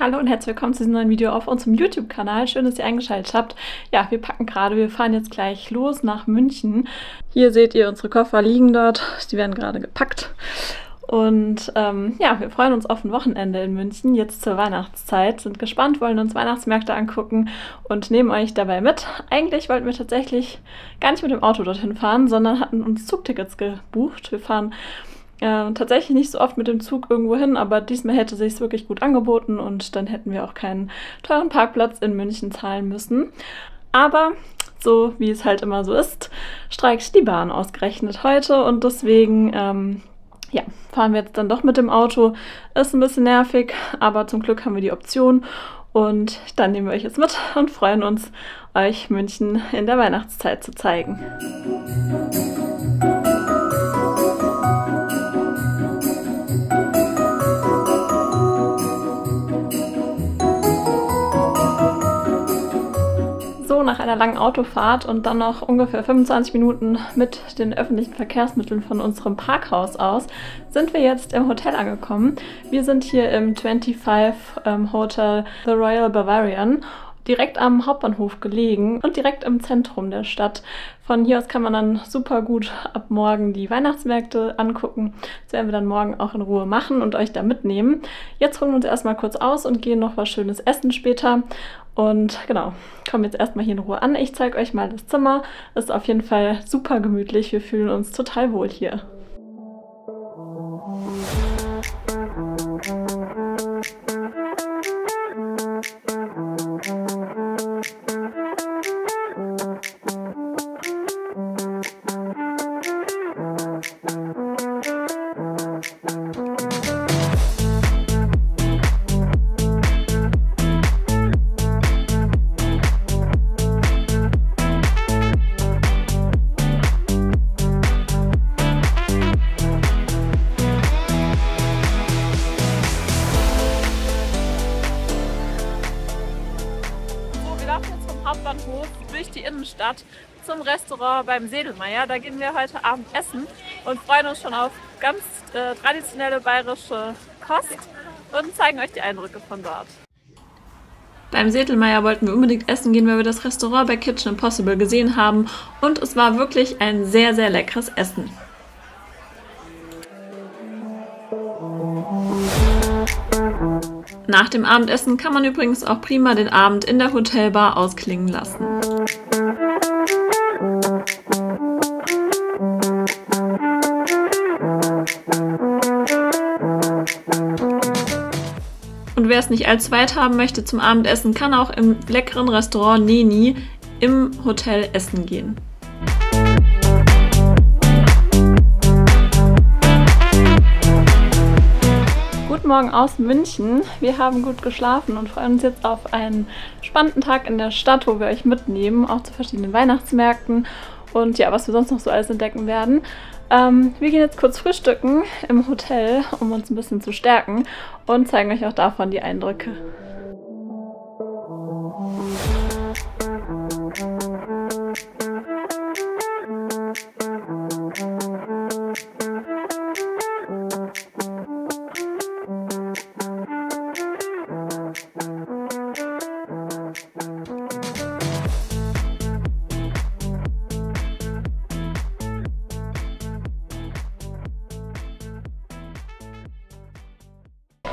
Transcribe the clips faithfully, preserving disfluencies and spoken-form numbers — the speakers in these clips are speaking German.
Hallo und herzlich willkommen zu diesem neuen Video auf unserem YouTube-Kanal. Schön, dass ihr eingeschaltet habt. Ja, wir packen gerade. Wir fahren jetzt gleich los nach München. Hier seht ihr, unsere Koffer liegen dort. Die werden gerade gepackt. Und ähm, ja, wir freuen uns auf ein Wochenende in München, jetzt zur Weihnachtszeit. Sind gespannt, wollen uns Weihnachtsmärkte angucken und nehmen euch dabei mit. Eigentlich wollten wir tatsächlich gar nicht mit dem Auto dorthin fahren, sondern hatten uns Zugtickets gebucht. Wir fahren Äh, tatsächlich nicht so oft mit dem Zug irgendwo hin, aber diesmal hätte es sich wirklich gut angeboten und dann hätten wir auch keinen teuren Parkplatz in München zahlen müssen. Aber so wie es halt immer so ist, streikt die Bahn ausgerechnet heute und deswegen ähm, ja, fahren wir jetzt dann doch mit dem Auto. Ist ein bisschen nervig, aber zum Glück haben wir die Option und dann nehmen wir euch jetzt mit und freuen uns, euch München in der Weihnachtszeit zu zeigen. Nach einer langen Autofahrt und dann noch ungefähr fünfundzwanzig Minuten mit den öffentlichen Verkehrsmitteln von unserem Parkhaus aus, sind wir jetzt im Hotel angekommen. Wir sind hier im fünfundzwanzig Hotel The Royal Bavarian, direkt am Hauptbahnhof gelegen und direkt im Zentrum der Stadt. Von hier aus kann man dann super gut ab morgen die Weihnachtsmärkte angucken. Das werden wir dann morgen auch in Ruhe machen und euch da mitnehmen. Jetzt holen wir uns erstmal kurz aus und gehen noch was Schönes essen später. Und genau, kommen jetzt erstmal hier in Ruhe an. Ich zeige euch mal das Zimmer. Ist auf jeden Fall super gemütlich. Wir fühlen uns total wohl hier. Zum Restaurant beim Sedelmeier. Da gehen wir heute Abend essen und freuen uns schon auf ganz äh, traditionelle bayerische Kost und zeigen euch die Eindrücke von dort. Beim Sedelmeier wollten wir unbedingt essen gehen, weil wir das Restaurant bei Kitchen Impossible gesehen haben und es war wirklich ein sehr, sehr leckeres Essen. Nach dem Abendessen kann man übrigens auch prima den Abend in der Hotelbar ausklingen lassen. Und wer es nicht allzu weit haben möchte zum Abendessen, kann auch im leckeren Restaurant Neni im Hotel essen gehen. Guten Morgen aus München. Wir haben gut geschlafen und freuen uns jetzt auf einen spannenden Tag in der Stadt, wo wir euch mitnehmen, auch zu verschiedenen Weihnachtsmärkten und ja, was wir sonst noch so alles entdecken werden. Ähm, wir gehen jetzt kurz frühstücken im Hotel, um uns ein bisschen zu stärken und zeigen euch auch davon die Eindrücke.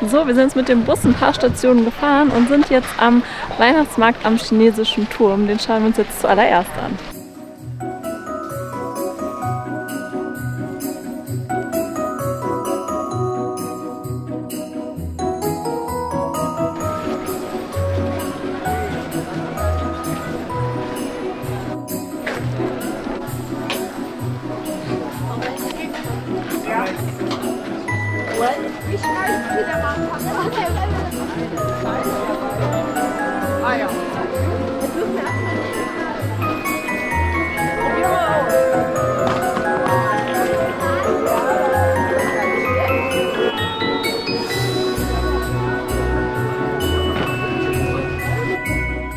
So, wir sind jetzt mit dem Bus ein paar Stationen gefahren und sind jetzt am Weihnachtsmarkt am Chinesischen Turm. Den schauen wir uns jetzt zuallererst an.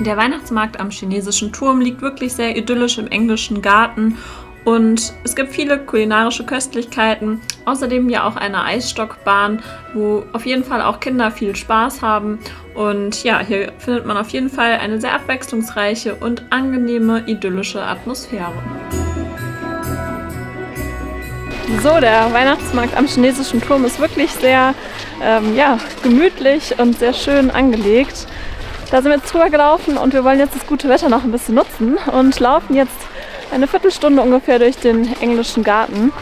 Der Weihnachtsmarkt am Chinesischen Turm liegt wirklich sehr idyllisch im Englischen Garten Und es gibt viele kulinarische Köstlichkeiten, außerdem ja auch eine Eisstockbahn, wo auf jeden Fall auch Kinder viel Spaß haben. Und ja, hier findet man auf jeden Fall eine sehr abwechslungsreiche und angenehme, idyllische Atmosphäre. So, der Weihnachtsmarkt am Chinesischen Turm ist wirklich sehr ähm, ja, gemütlich und sehr schön angelegt. Da sind wir jetzt drüber gelaufen und wir wollen jetzt das gute Wetter noch ein bisschen nutzen und laufen jetzt eine Viertelstunde ungefähr durch den Englischen Garten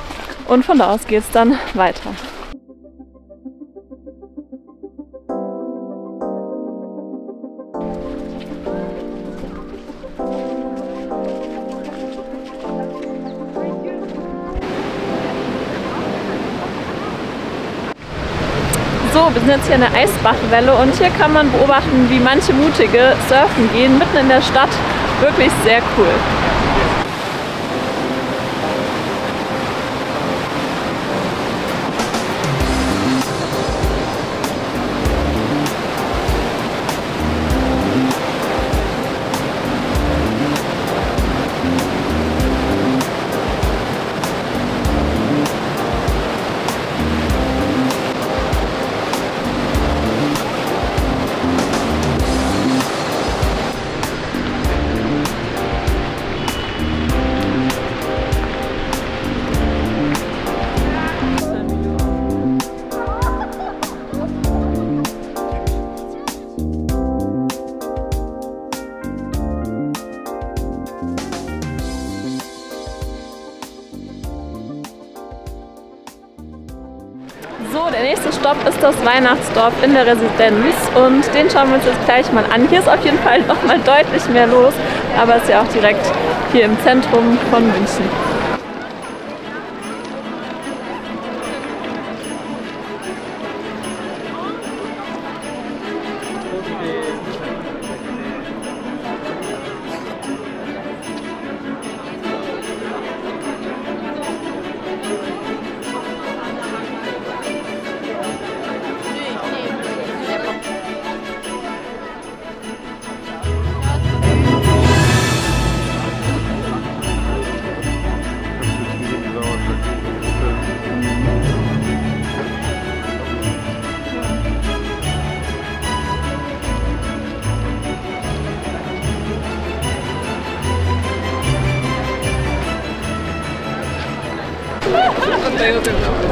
und von da aus geht es dann weiter. So, wir sind jetzt hier in der Eisbachwelle und hier kann man beobachten, wie manche Mutige surfen gehen, mitten in der Stadt. Wirklich sehr cool. Ist das Weihnachtsdorf in der Residenz und den schauen wir uns jetzt gleich mal an. Hier ist auf jeden Fall noch mal deutlich mehr los, aber es ist ja auch direkt hier im Zentrum von München.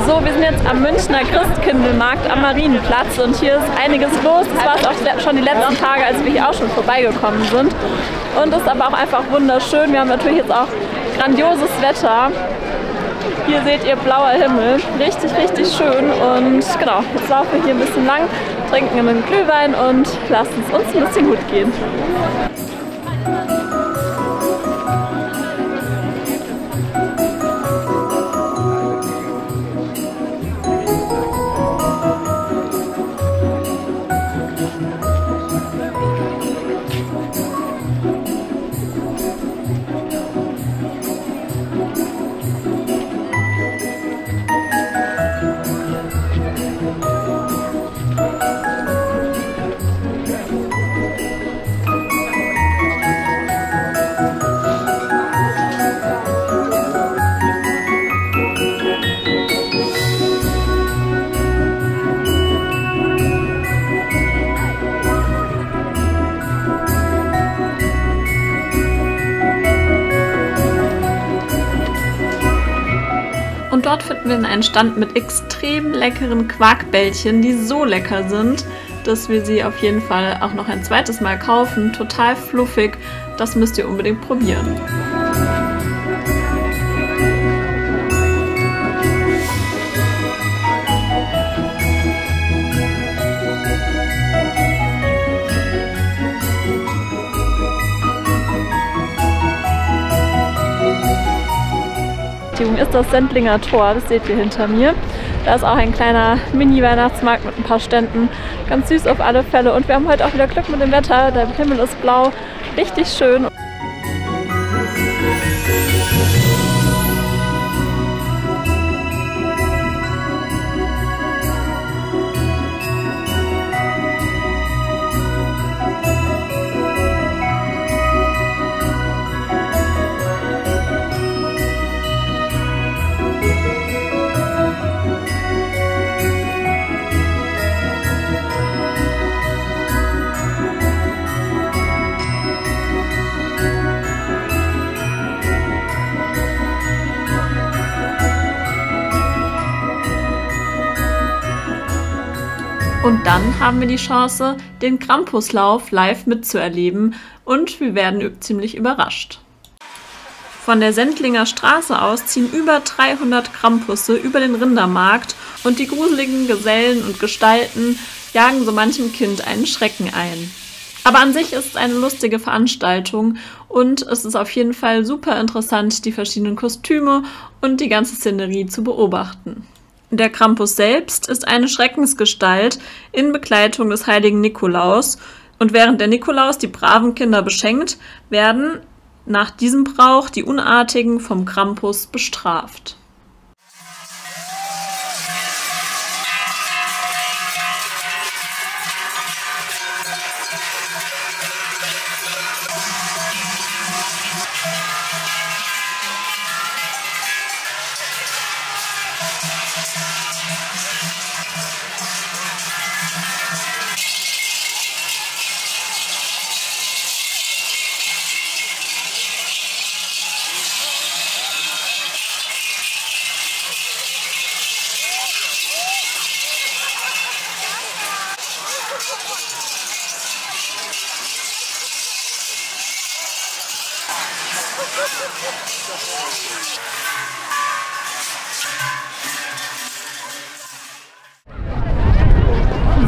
So, wir sind jetzt am Münchner Christkindlmarkt am Marienplatz und hier ist einiges los. Das war es auch schon die letzten Tage, als wir hier auch schon vorbeigekommen sind. Und es ist aber auch einfach wunderschön. Wir haben natürlich jetzt auch grandioses Wetter. Hier seht ihr blauer Himmel. Richtig, richtig schön. Und genau, jetzt laufen wir hier ein bisschen lang, trinken einen Glühwein und lassen es uns ein bisschen gut gehen. Dort finden wir einen Stand mit extrem leckeren Quarkbällchen, die so lecker sind, dass wir sie auf jeden Fall auch noch ein zweites Mal kaufen. Total fluffig, das müsst ihr unbedingt probieren. Ist das Sendlinger Tor, das seht ihr hinter mir. Da ist auch ein kleiner Mini-Weihnachtsmarkt mit ein paar Ständen. Ganz süß auf alle Fälle und wir haben heute auch wieder Glück mit dem Wetter. Der Himmel ist blau, richtig schön. Und dann haben wir die Chance, den Krampuslauf live mitzuerleben und wir werden ziemlich überrascht. Von der Sendlinger Straße aus ziehen über dreihundert Krampusse über den Rindermarkt und die gruseligen Gesellen und Gestalten jagen so manchem Kind einen Schrecken ein. Aber an sich ist es eine lustige Veranstaltung und es ist auf jeden Fall super interessant, die verschiedenen Kostüme und die ganze Szenerie zu beobachten. Der Krampus selbst ist eine Schreckensgestalt in Begleitung des heiligen Nikolaus und während der Nikolaus die braven Kinder beschenkt, werden nach diesem Brauch die Unartigen vom Krampus bestraft.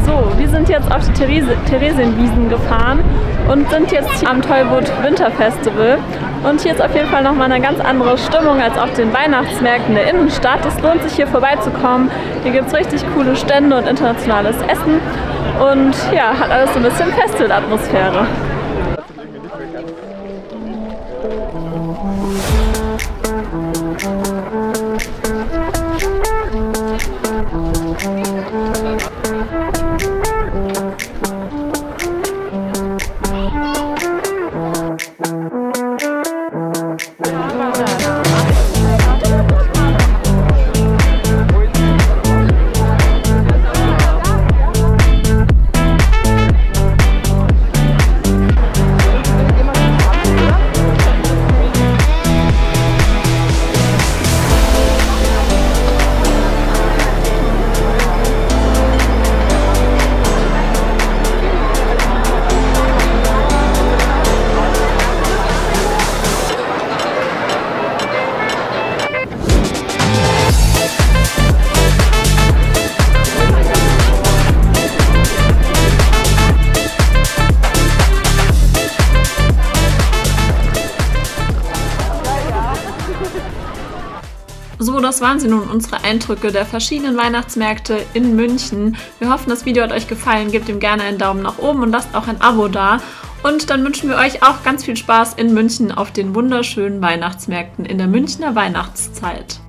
So, wir sind jetzt auf die Theresienwiesen gefahren und sind jetzt am Tollwood Winterfestival. Und hier ist auf jeden Fall nochmal eine ganz andere Stimmung als auf den Weihnachtsmärkten der Innenstadt. Es lohnt sich hier vorbeizukommen. Hier gibt es richtig coole Stände und internationales Essen. Und ja, hat alles so ein bisschen Festivalatmosphäre. So, das waren sie nun, unsere Eindrücke der verschiedenen Weihnachtsmärkte in München. Wir hoffen, das Video hat euch gefallen. Gebt ihm gerne einen Daumen nach oben und lasst auch ein Abo da. Und dann wünschen wir euch auch ganz viel Spaß in München auf den wunderschönen Weihnachtsmärkten in der Münchner Weihnachtszeit.